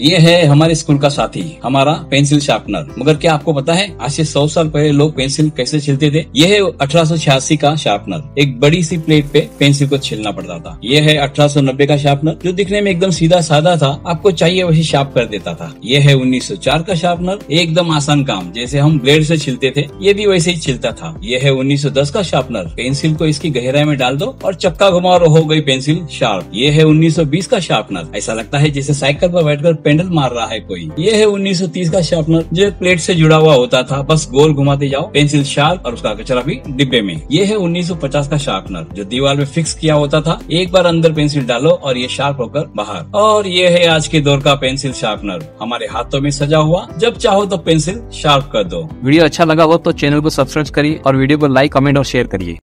ये है हमारे स्कूल का साथी, हमारा पेंसिल शार्पनर। मगर क्या आपको पता है आज से 100 साल पहले लोग पेंसिल कैसे छिलते थे? यह है 1886 का शार्पनर। एक बड़ी सी प्लेट पे पेंसिल को छिलना पड़ता था। यह है 1890 का शार्पनर जो दिखने में एकदम सीधा साधा था, आपको चाहिए वैसे शार्प कर देता था। यह है 1904 का शार्पनर, एकदम आसान काम, जैसे हम ब्लेड से छिलते थे ये भी वैसे ही छिलता था। यह है 1910 का शार्पनर, पेंसिल को इसकी गहराई में डाल दो और चक्का घुमाओ, हो गई पेंसिल शार्प। यह है 1920 का शार्पनर, ऐसा लगता है जैसे साइकिल पर बैठकर पेंडल मार रहा है कोई। यह है 1930 का शार्पनर जो प्लेट से जुड़ा हुआ होता था, बस गोल घुमाते जाओ, पेंसिल शार्प और उसका कचरा भी डिब्बे में। यह है 1950 का शार्पनर जो दीवार में फिक्स किया होता था, एक बार अंदर पेंसिल डालो और ये शार्प होकर बाहर। और यह है आज के दौर का पेंसिल शार्पनर, हमारे हाथों में सजा हुआ, जब चाहो तो पेंसिल शार्प कर दो। वीडियो अच्छा लगा हो तो चैनल को सब्सक्राइब करिए और वीडियो को लाइक, कमेंट और शेयर करिए।